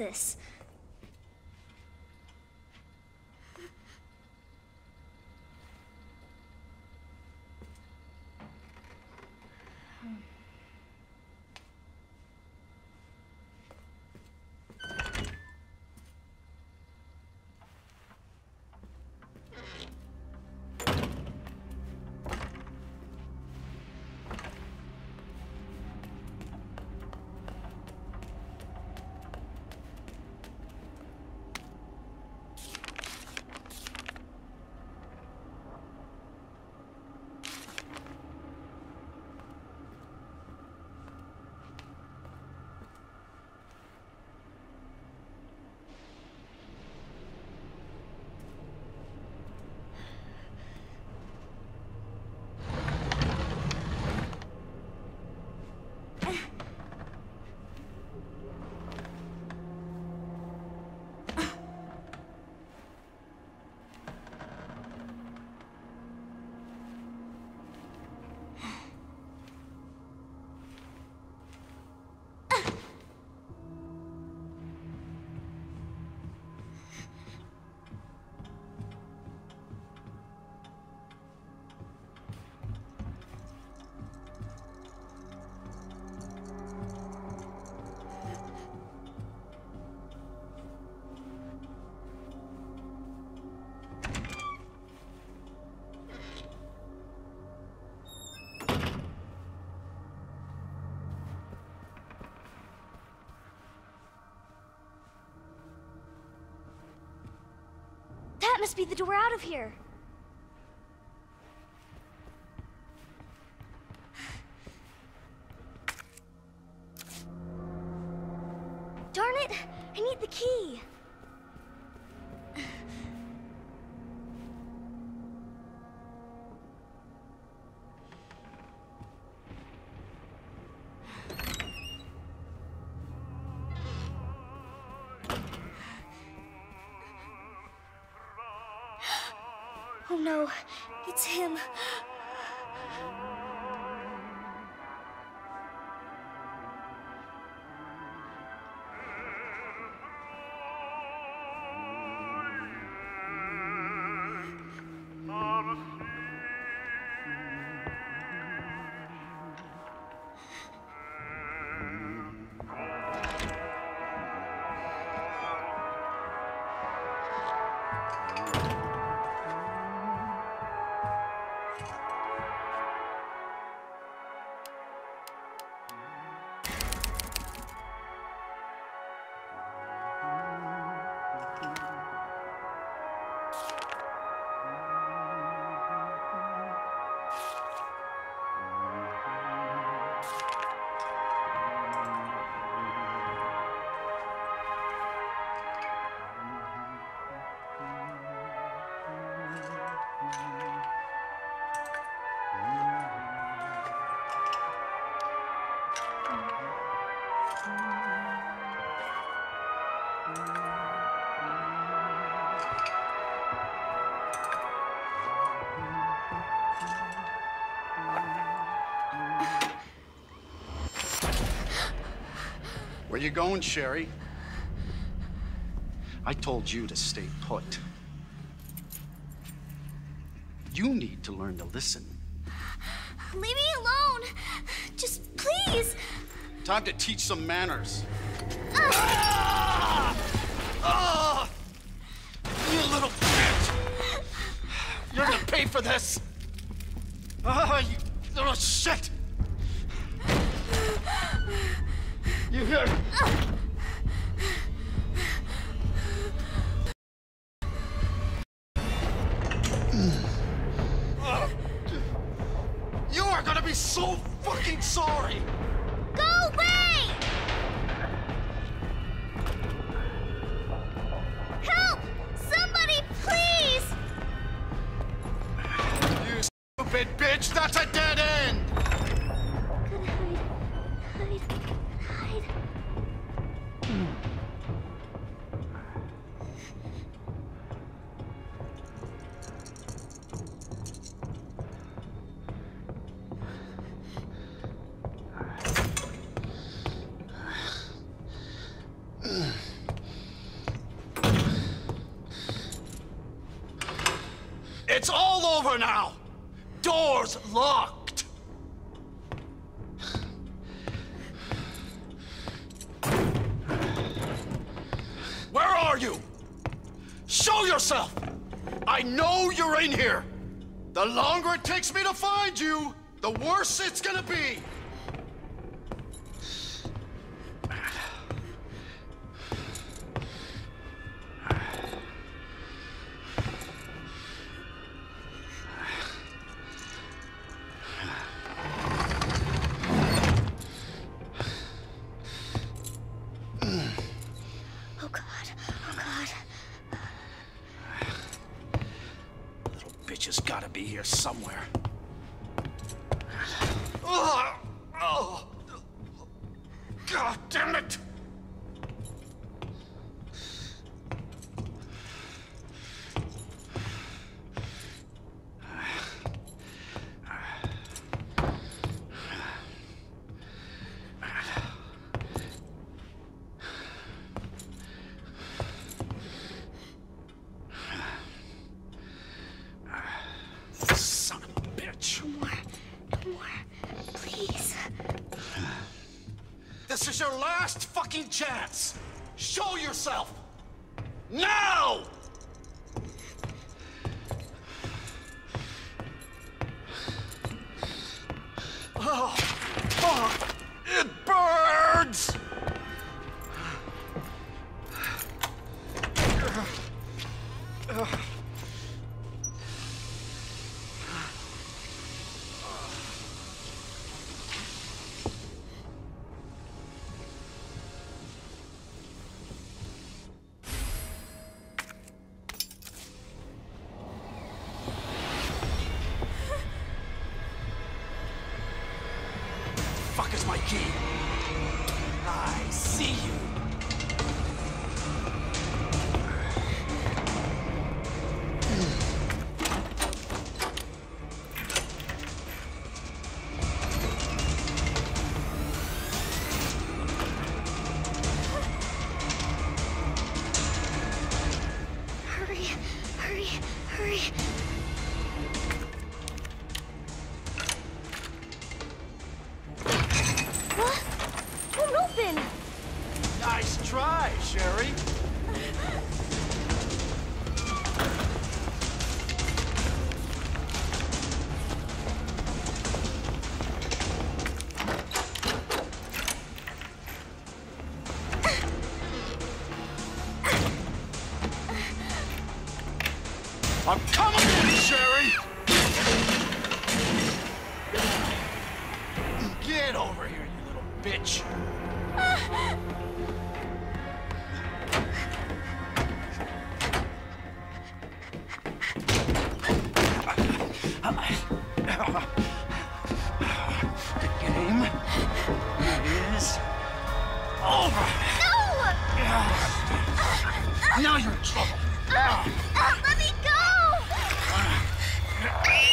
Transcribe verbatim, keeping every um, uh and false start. this? That must be the door out of here. Darn it! I need the key. Oh no, it's him. Where you going, Sherry? I told you to stay put. You need to learn to listen. Leave me alone. Just please. Time to teach some manners. Uh. Ah! Ah! You little bitch! You're gonna pay for this. Ah, you little shit! You hear? You are gonna be so fucking sorry! Go away! Help! Somebody, please! You stupid bitch! That's a dead end! Ugh. over now! Doors locked! Where are you? Show yourself! I know you're in here! The longer it takes me to find you, the worse it's gonna be! Somewhere. Oh, oh, God damn it! This is your last fucking chance! Show yourself! Now! Oh, fuck! It burns! Is my key. I see you. Hurry, hurry, hurry. Nice try, Sherry. I'm coming in, Sherry! Get over here, you little bitch. Now you're in trouble. Uh, uh, let me go! Uh, uh.